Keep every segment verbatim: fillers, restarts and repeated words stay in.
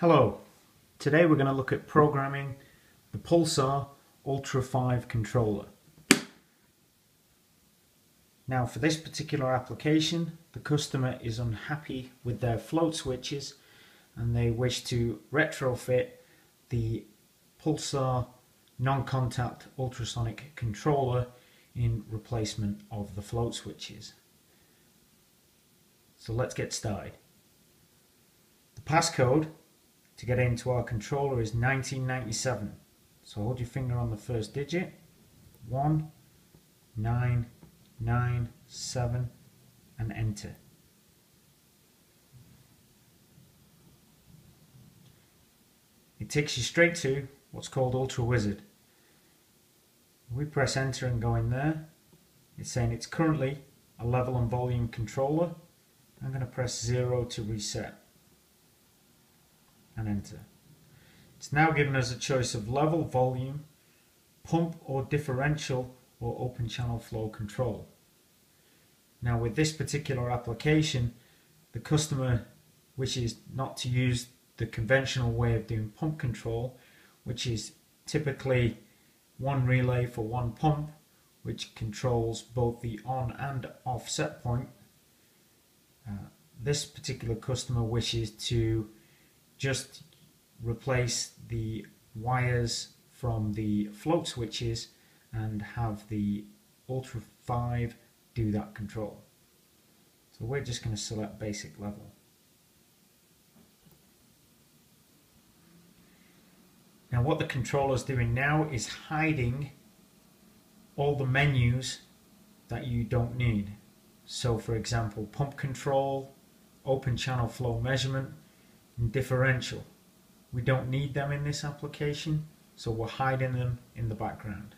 Hello, today we're going to look at programming the Pulsar Ultra five controller. Now for this particular application, the customer is unhappy with their float switches and they wish to retrofit the Pulsar non-contact ultrasonic controller in replacement of the float switches. So let's get started. The passcode to get into our controller is nineteen ninety-seven. So hold your finger on the first digit, one nine nine seven, and enter. It takes you straight to what's called Ultra Wizard. We press enter and go in there. It's saying it's currently a level and volume controller. I'm going to press zero to reset. And enter. It's now given us a choice of level, volume, pump or differential, or open channel flow control. Now with this particular application, the customer wishes not to use the conventional way of doing pump control, which is typically one relay for one pump, which controls both the on and off set point. Uh, this particular customer wishes to just replace the wires from the float switches and have the Ultra five do that control. So we're just going to select basic level. Now what the controller is doing now is hiding all the menus that you don't need. So for example, pump control, open channel flow measurement, differential. We don't need them in this application, so we're hiding them in the background.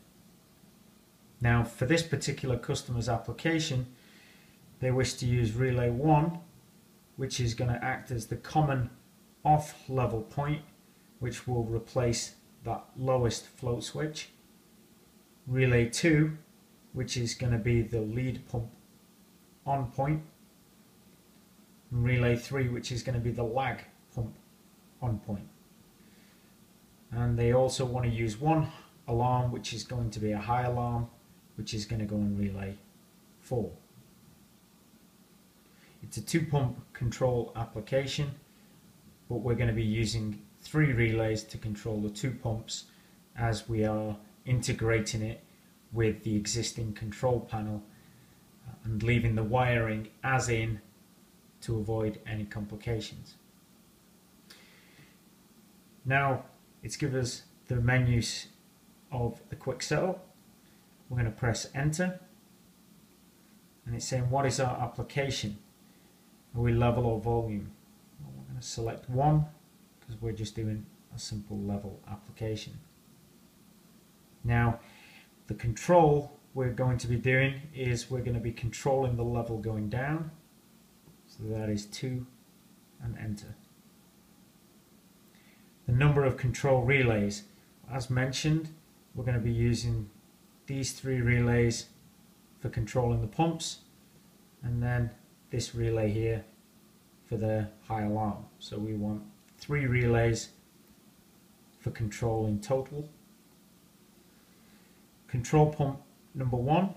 Now for this particular customer's application, they wish to use relay one, which is going to act as the common off level point, which will replace that lowest float switch. Relay two, which is going to be the lead pump on point. And relay three, which is going to be the lag pump on point. And they also want to use one alarm, which is going to be a high alarm, which is going to go in relay four. It's a two pump control application, but we're going to be using three relays to control the two pumps, as we are integrating it with the existing control panel and leaving the wiring as in to avoid any complications. Now it's given us the menus of the quick setup. We're going to press enter and it's saying what is our application? Are we level or volume? Well, we're going to select one because we're just doing a simple level application. Now the control we're going to be doing is we're going to be controlling the level going down. So that is two and enter. The number of control relays, as mentioned, we're going to be using these three relays for controlling the pumps and then this relay here for the high alarm. So we want three relays for control in total. Control pump number one,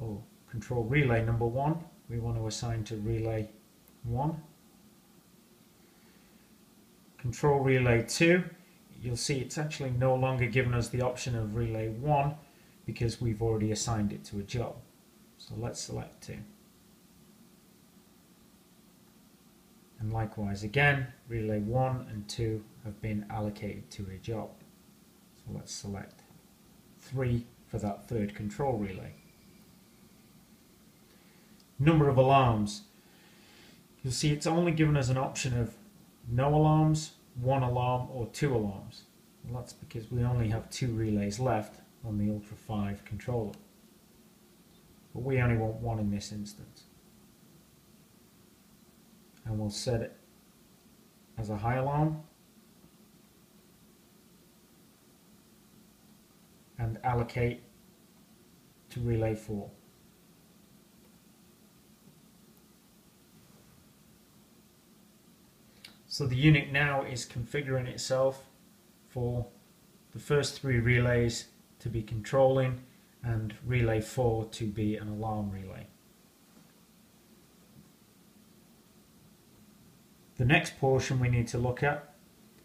or control relay number one, we want to assign to relay one. Control relay two, you'll see it's actually no longer giving us the option of relay one because we've already assigned it to a job. So let's select two. And likewise again, relay one and two have been allocated to a job. So let's select three for that third control relay. Number of alarms. You'll see it's only given us an option of no alarms, one alarm, or two alarms. Well, that's because we only have two relays left on the Ultra five controller. But we only want one in this instance. And we'll set it as a high alarm and allocate to relay four. So the unit now is configuring itself for the first three relays to be controlling and relay four to be an alarm relay. The next portion we need to look at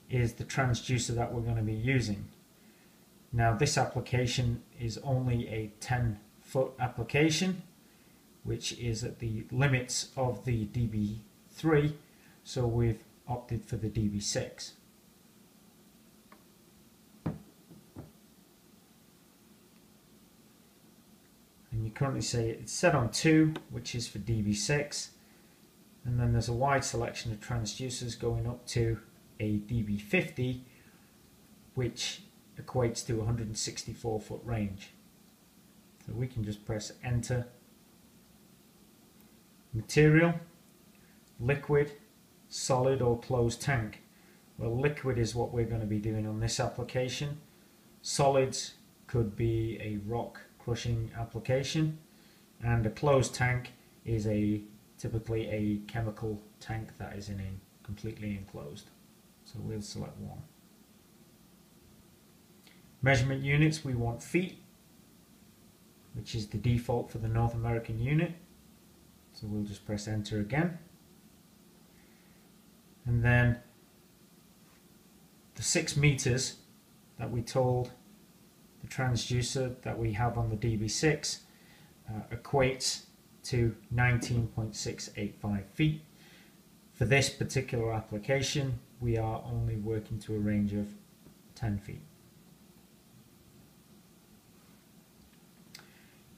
is the transducer that we're going to be using. Now this application is only a ten foot application, which is at the limits of the D B three, so we've opted for the D B six. And you currently see it's set on two, which is for D B six, and then there's a wide selection of transducers going up to a D B fifty, which equates to one hundred sixty-four foot range. So we can just press enter. Material, liquid, solid or closed tank. Well, liquid is what we're going to be doing on this application. Solids could be a rock crushing application, and a closed tank is a typically a chemical tank that is in a completely enclosed. So we'll select one. Measurement units, we want feet, which is the default for the North American unit. So we'll just press enter again. And then the six meters that we told the transducer that we have on the D B six uh, equates to nineteen point six eight five feet. For this particular application, we are only working to a range of ten feet.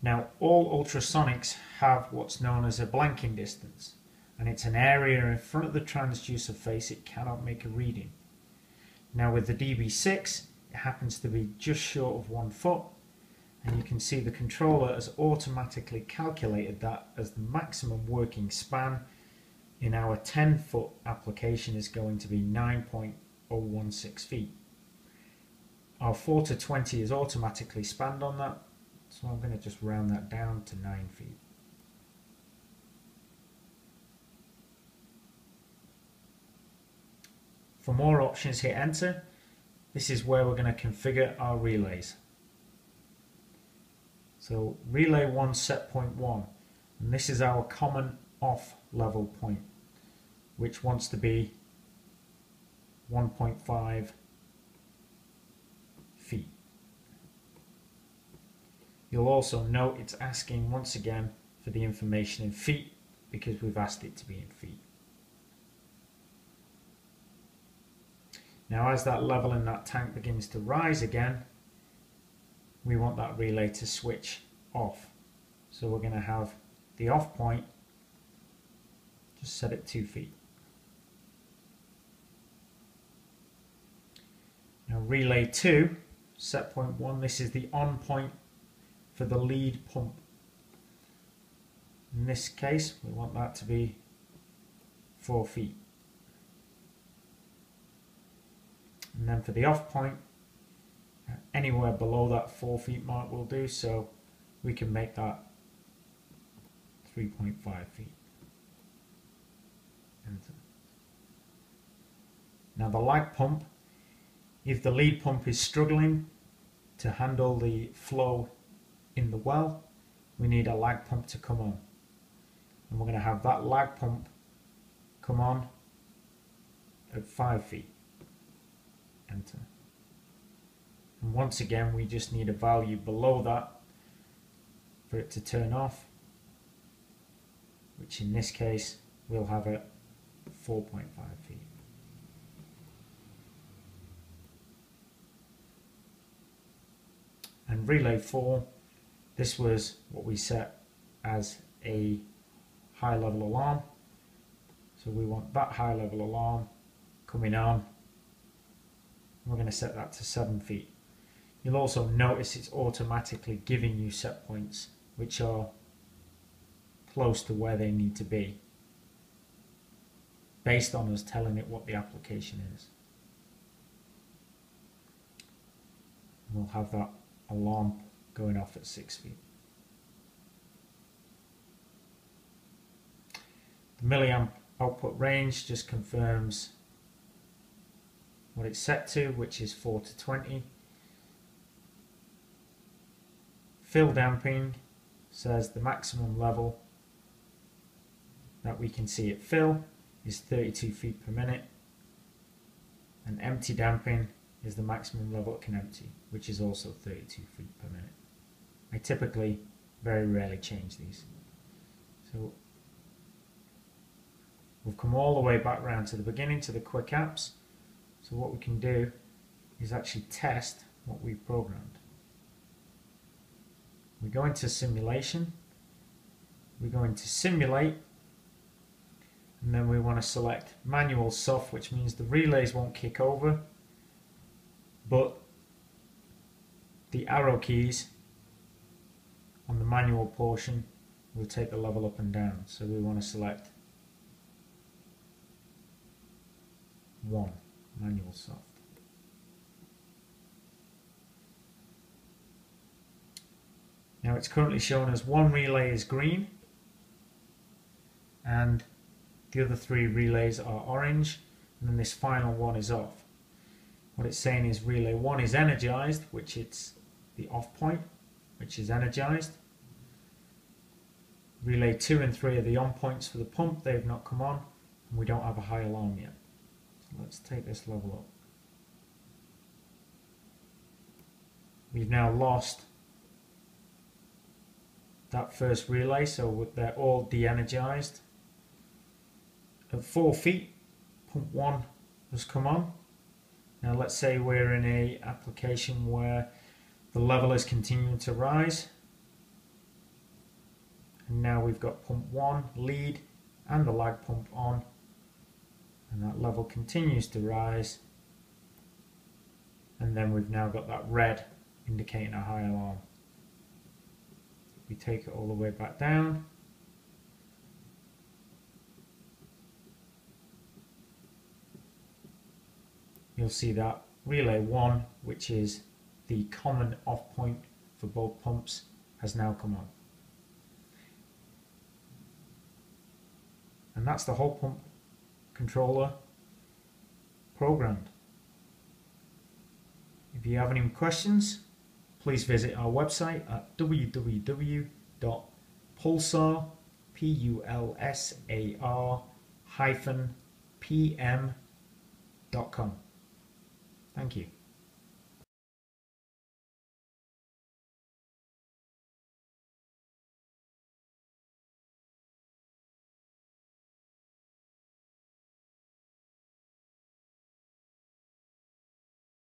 Now, all ultrasonics have what's known as a blanking distance, and it's an area in front of the transducer face it cannot make a reading. Now with the D B six, it happens to be just short of one foot, and you can see the controller has automatically calculated that as the maximum working span in our ten foot application is going to be nine point zero one six feet. Our four to twenty is automatically spanned on that, so I'm going to just round that down to nine feet. For more options, hit enter. This is where we're going to configure our relays. So relay one, set point one, and this is our common off level point, which wants to be one point five feet. You'll also note it's asking once again for the information in feet because we've asked it to be in feet. Now as that level in that tank begins to rise again, we want that relay to switch off. So we're going to have the off point, just set it two feet. Now relay two, set point one, this is the on point for the lead pump. In this case, we want that to be four feet. And then for the off point, anywhere below that four feet mark will do, so we can make that three point five feet. Enter. Now the lag pump, if the lead pump is struggling to handle the flow in the well, we need a lag pump to come on. And we're going to have that lag pump come on at five feet. Enter. And once again, we just need a value below that for it to turn off, which in this case we'll have at four point five feet. And relay four, this was what we set as a high level alarm, so we want that high level alarm coming on. We're going to set that to seven feet. You'll also notice it's automatically giving you set points which are close to where they need to be based on us telling it what the application is. And we'll have that alarm going off at six feet. The milliamp output range just confirms what it's set to, which is four to twenty. Fill damping says the maximum level that we can see it fill is thirty-two feet per minute, and empty damping is the maximum level it can empty, which is also thirty-two feet per minute. I typically very rarely change these. So we've come all the way back round to the beginning, to the quick apps. So what we can do is actually test what we've programmed. We go into simulation, we're going to simulate, and then we want to select manual soft, which means the relays won't kick over, but the arrow keys on the manual portion will take the level up and down. So we want to select one, manual soft. Now it's currently shown as one relay is green and the other three relays are orange, and then this final one is off. What it's saying is relay one is energized, which it's the off point, which is energized. Relay two and three are the on points for the pump, they've not come on, and we don't have a high alarm yet. So let's take this level up. We've now lost that first relay, so they're all de-energized. At four feet, pump one has come on. Now let's say we're in a application where the level is continuing to rise. And now we've got pump one, lead, and the lag pump on. And that level continues to rise. And then we've now got that red indicating a high alarm. We take it all the way back down. You'll see that relay one, which is the common off point for both pumps, has now come on. And that's the whole pump controller programmed. If you have any questions, please visit our website at w w w dot pulsar hyphen p m dot com. Thank you.